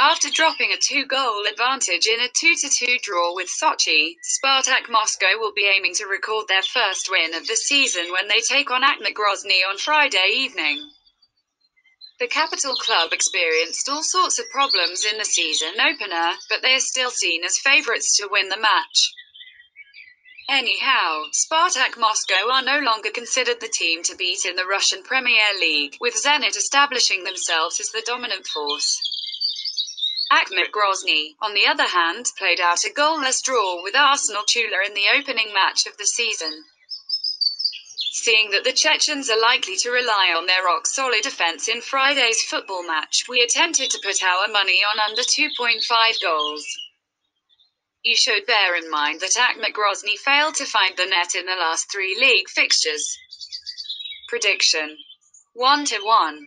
After dropping a 2-goal advantage in a 2-2 draw with Sochi, Spartak Moscow will be aiming to record their first win of the season when they take on Akhmat Grozny on Friday evening. The capital club experienced all sorts of problems in the season opener, but they are still seen as favourites to win the match. Anyhow, Spartak Moscow are no longer considered the team to beat in the Russian Premier League, with Zenit establishing themselves as the dominant force. Akhmat Grozny, on the other hand, played out a goalless draw with Arsenal Tula in the opening match of the season. Seeing that the Chechens are likely to rely on their rock-solid defence in Friday's football match, we attempted to put our money on under 2.5 goals. You should bear in mind that Akhmat Grozny failed to find the net in the last 3 league fixtures. Prediction: 1-1.